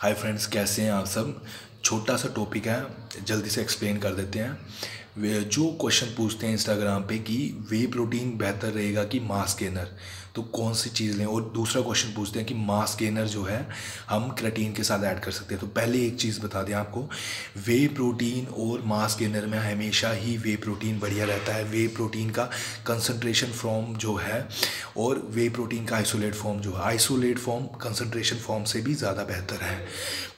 Hi friends, कैसे हैं आप सब। छोटा सा टॉपिक है, जल्दी से एक्सप्लेन कर देते हैं। जो क्वेश्चन पूछते हैं इंस्टाग्राम पे कि वे प्रोटीन बेहतर रहेगा कि मास गेनर, तो कौन सी चीज़ लें। और दूसरा क्वेश्चन पूछते हैं कि मास गेनर जो है हम क्रेटीन के साथ ऐड कर सकते हैं। तो पहले एक चीज़ बता दें आपको, वे प्रोटीन और मास गेनर में हमेशा ही वे प्रोटीन बढ़िया रहता है। वे प्रोटीन का कंसनट्रेशन फॉर्म जो है और वे प्रोटीन का आइसोलेट फॉर्म जो है, आइसोलेट फॉर्म कंसनट्रेशन फॉर्म से भी ज़्यादा बेहतर है।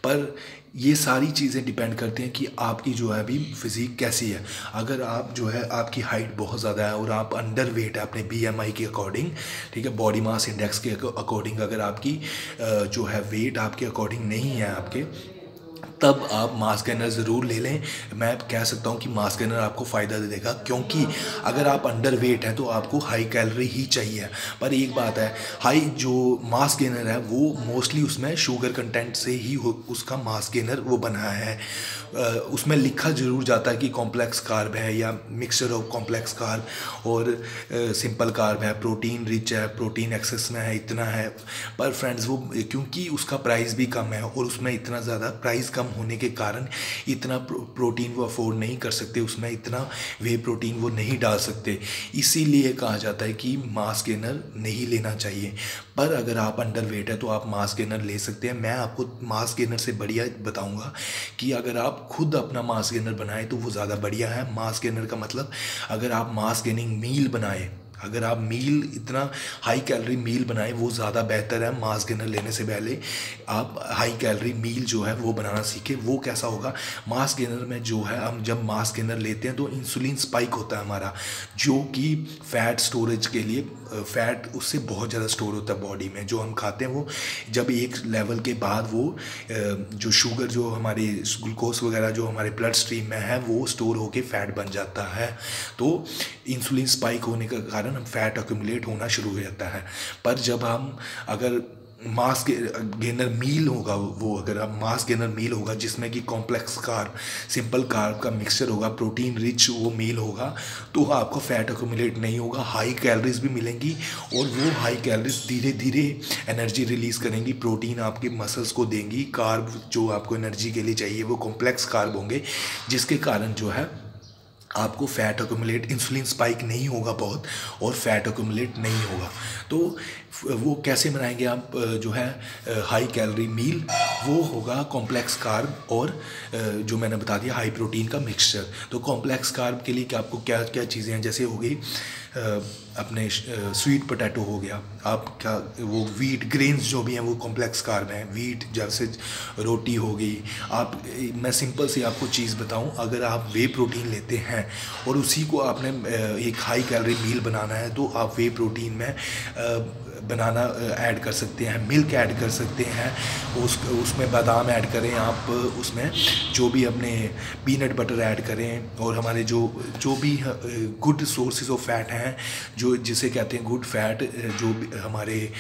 पर ये सारी चीज़ें डिपेंड करती हैं कि आपकी जो है अभी फिज़ीक कैसी है। अगर आप जो है आपकी हाइट बहुत ज़्यादा है और आप अंडर वेट है अपने BMI के अकॉर्डिंग, ठीक है, बॉडी मास इंडेक्स के अकॉर्डिंग, अगर आपकी जो है वेट आपके अकॉर्डिंग नहीं है आपके, तब आप मास गेनर ज़रूर ले लें। मैं कह सकता हूं कि मास गेनर आपको फ़ायदा दे देगा, क्योंकि अगर आप अंडर वेट हैं तो आपको हाई कैलोरी ही चाहिए। पर एक बात है, हाई जो मास गेनर है वो मोस्टली उसमें शुगर कंटेंट से ही उसका मास गेनर वो बना है। उसमें लिखा ज़रूर जाता है कि कॉम्प्लेक्स कार्ब है या मिक्सचर ऑफ कॉम्प्लेक्स कार्ब और सिंपल कार्ब है, प्रोटीन रिच है, प्रोटीन एक्सेस में है, इतना है। पर फ्रेंड्स वो क्योंकि उसका प्राइस भी कम है और उसमें इतना ज़्यादा प्राइस कम होने के कारण इतना प्रोटीन वो अफोर्ड नहीं कर सकते, उसमें इतना वे प्रोटीन वो नहीं डाल सकते। इसीलिए कहा जाता है कि मास गेनर नहीं लेना चाहिए। पर अगर आप अंडर वेट है तो आप मास गेनर ले सकते हैं। मैं आपको मास गेनर से बढ़िया बताऊंगा कि अगर आप खुद अपना मास गेनर बनाएं तो वो ज़्यादा बढ़िया है। मास गेनर का मतलब अगर आप मास गेनिंग मील बनाएं, अगर आप मील इतना हाई कैलोरी मील बनाएं वो ज़्यादा बेहतर है। मास गेनर लेने से पहले आप हाई कैलोरी मील जो है वो बनाना सीखें। वो कैसा होगा, मास गेनर में जो है हम जब मास गेनर लेते हैं तो इंसुलिन स्पाइक होता है हमारा, जो कि फैट स्टोरेज के लिए, फैट उससे बहुत ज़्यादा स्टोर होता है बॉडी में। जो हम खाते हैं वो जब एक लेवल के बाद वो जो शुगर जो हमारे ग्लूकोज वगैरह जो हमारे ब्लड स्ट्रीम में है वो स्टोर होकर फैट बन जाता है। तो इंसुलिन स्पाइक होने का कारण हम फैट एक्यूमुलेट होना शुरू हो जाता है। पर जब हम अगर मास गेनर मील होगा वो, अगर आप मास गेनर मील होगा जिसमें कि कॉम्प्लेक्स कार्ब सिंपल कार्ब का मिक्सचर होगा, प्रोटीन रिच वो मील होगा, तो आपको फैट एक्यूमुलेट नहीं होगा, हाई कैलोरीज भी मिलेंगी और वो हाई कैलोरीज धीरे धीरे एनर्जी रिलीज करेंगी, प्रोटीन आपके मसल्स को देंगी। कार्ब जो आपको एनर्जी के लिए चाहिए वो कॉम्प्लेक्स कार्ब होंगे, जिसके कारण जो है आपको फैट एक्यूमुलेट, इंसुलिन स्पाइक नहीं होगा बहुत और फैट एक्यूमुलेट नहीं होगा। तो वो कैसे बनाएंगे आप जो है हाई कैलोरी मील, वो होगा कॉम्प्लेक्स कार्ब और जो मैंने बता दिया हाई प्रोटीन का मिक्सचर। तो कॉम्प्लेक्स कार्ब के लिए कि आपको क्या क्या चीज़ें हैं, जैसे हो गई अपने स्वीट पोटैटो हो गया, आप क्या वो व्हीट ग्रेन्स जो भी हैं वो कॉम्प्लेक्स कार्ब हैं, व्हीट जैसे रोटी हो गई। आप मैं सिंपल से आपको चीज़ बताऊं, अगर आप वे प्रोटीन लेते हैं और उसी को आपने एक हाई कैलोरी मील बनाना है तो आप वे प्रोटीन में बनाना ऐड कर सकते हैं, मिल्क ऐड कर सकते हैं, उसमें बादाम ऐड करें आप, उसमें जो भी अपने पीनट बटर ऐड करें और हमारे जो भी गुड सोर्सेज ऑफ फैट हैं, जो जिसे कहते हैं गुड फैट, जो हमारे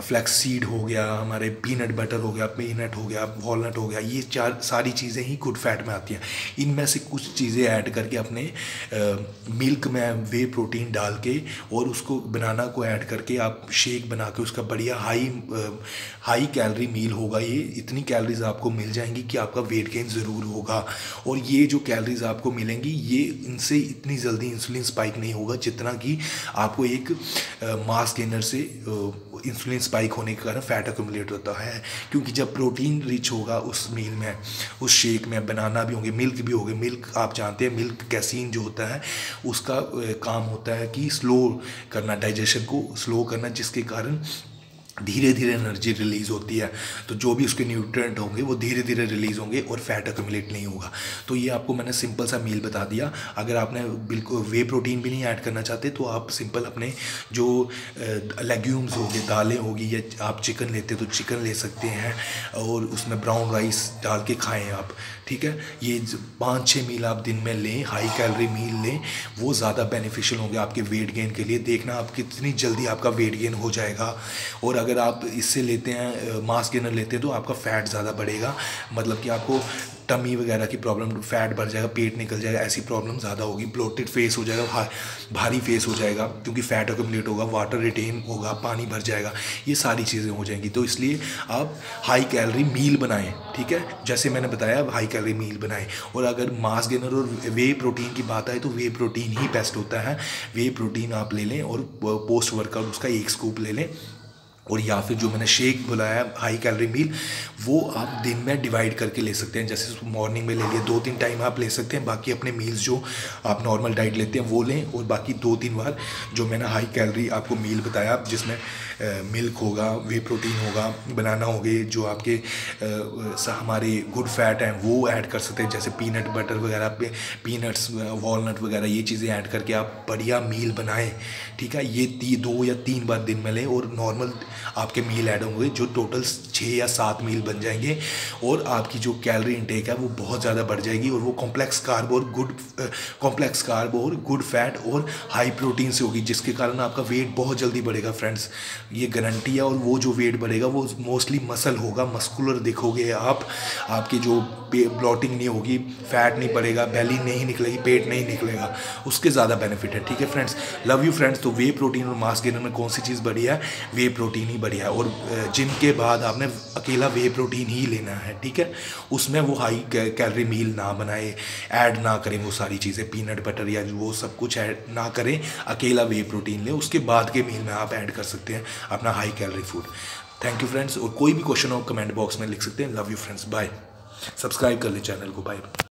फ्लैक्स सीड हो गया, हमारे पीनट बटर हो गया, पीनट हो गया, वॉलनट हो गया, ये चार सारी चीज़ें ही गुड फैट में आती हैं। इनमें से कुछ चीज़ें ऐड करके अपने मिल्क में वे प्रोटीन डाल के और उसको बनाना को ऐड करके आप शेक बना के उसका बढ़िया हाई कैलोरी मील होगा। ये इतनी कैलोरीज आपको मिल जाएंगी कि आपका वेट गेन ज़रूर होगा। और ये जो कैलोरीज आपको मिलेंगी ये इनसे इतनी जल्दी इंसुलिन स्पाइक नहीं होगा जितना कि आपको एक मास गेनर से इंसुलिन स्पाइक होने के कारण फैट एक्यूमुलेट होता है। क्योंकि जब प्रोटीन रिच होगा उस मील में, उस शेक में, बनाना भी होंगे, मिल्क भी होंगे। मिल्क आप जानते हैं मिल्क कैसीन जो होता है उसका काम होता है कि स्लो करना, डाइजेशन को स्लो करना, जिसके कारण धीरे धीरे एनर्जी रिलीज़ होती है। तो जो भी उसके न्यूट्रिएंट होंगे वो धीरे धीरे रिलीज़ होंगे और फैट एक्यूमुलेट नहीं होगा। तो ये आपको मैंने सिंपल सा मील बता दिया। अगर आपने बिल्कुल वे प्रोटीन भी नहीं ऐड करना चाहते तो आप सिंपल अपने जो लेग्यूम्स होंगे, दालें होगी, या आप चिकन लेते तो चिकन ले सकते हैं और उसमें ब्राउन राइस डाल के खाएँ आप, ठीक है। ये 5-6 मील आप दिन में लें, हाई कैलोरी मील लें, वो ज़्यादा बेनिफिशियल होंगे आपके वेट गेन के लिए। देखना आप कितनी जल्दी आपका वेट गेन हो जाएगा। और अगर आप इससे लेते हैं मास गेनर लेते हैं तो आपका फैट ज़्यादा बढ़ेगा, मतलब कि आपको टमी वगैरह की प्रॉब्लम, फैट बढ़ जाएगा, पेट निकल जाएगा, ऐसी प्रॉब्लम ज़्यादा होगी, ब्लोटेड फेस हो जाएगा, भारी फेस हो जाएगा क्योंकि फैट एक्युमुलेट होगा, वाटर रिटेन होगा, पानी भर जाएगा, ये सारी चीज़ें हो जाएंगी। तो इसलिए आप हाई कैलोरी मील बनाएं, ठीक है, जैसे मैंने बताया आप हाई कैलोरी मील बनाएं। और अगर मास गेनर और वे प्रोटीन की बात आए तो वे प्रोटीन ही बेस्ट होता है, वे प्रोटीन आप ले लें और पोस्ट वर्कआउट उसका एक स्कूप ले लें, और या फिर जो मैंने शेक बुलाया हाई कैलोरी मील वो आप दिन में डिवाइड करके ले सकते हैं, जैसे मॉर्निंग में ले लिए 2-3 टाइम आप ले सकते हैं, बाकी अपने मील्स जो आप नॉर्मल डाइट लेते हैं वो लें, और बाकी 2-3 बार जो मैंने हाई कैलोरी आपको मील बताया जिसमें मिल्क होगा, वे प्रोटीन होगा, बनाना होगे, जो आपके हमारे गुड फैट हैं वो ऐड कर सकते हैं, जैसे पीनट बटर वगैरह पे पीनट्स वॉलनट वगैरह ये चीज़ें ऐड करके आप बढ़िया मील बनाएँ, ठीक है। ये 2 या 3 बार दिन में लें और नॉर्मल आपके मील ऐड होंगे जो टोटल 6 या 7 मील बन जाएंगे, और आपकी जो कैलोरी इंटेक है वो बहुत ज़्यादा बढ़ जाएगी, और वो कॉम्प्लेक्स कार्ब और गुड फैट और हाई प्रोटीन से होगी, जिसके कारण आपका वेट बहुत जल्दी बढ़ेगा फ्रेंड्स, ये गारंटी है। और वो जो वेट बढ़ेगा वो मोस्टली मसल होगा, मस्कुलर दिखोगे आप, आपकी जो ब्लॉटिंग नहीं होगी, फैट नहीं पड़ेगा, बैली नहीं निकलेगी, पेट नहीं निकलेगा, उसके ज़्यादा बेनिफिट है, ठीक है फ्रेंड्स। Love you friends. तो वे प्रोटीन और मास गेनर में कौन सी चीज़ बढ़िया है? वे प्रोटीन ही बढ़िया है, और जिम के बाद आपने अकेला वे प्रोटीन ही लेना है, ठीक है, उसमें वो हाई कैलोरी मील ना बनाए, ऐड ना करें वो सारी चीज़ें, पीनट बटर या वो सब कुछ ऐड ना करें, अकेला वे प्रोटीन लें, उसके बाद के मील में आप ऐड कर सकते हैं अपना high calorie food. Thank you friends. और कोई भी क्वेश्चन हो कमेंट बॉक्स में लिख सकते हैं। Love you friends, bye. Subscribe कर ले चैनल को, बाय।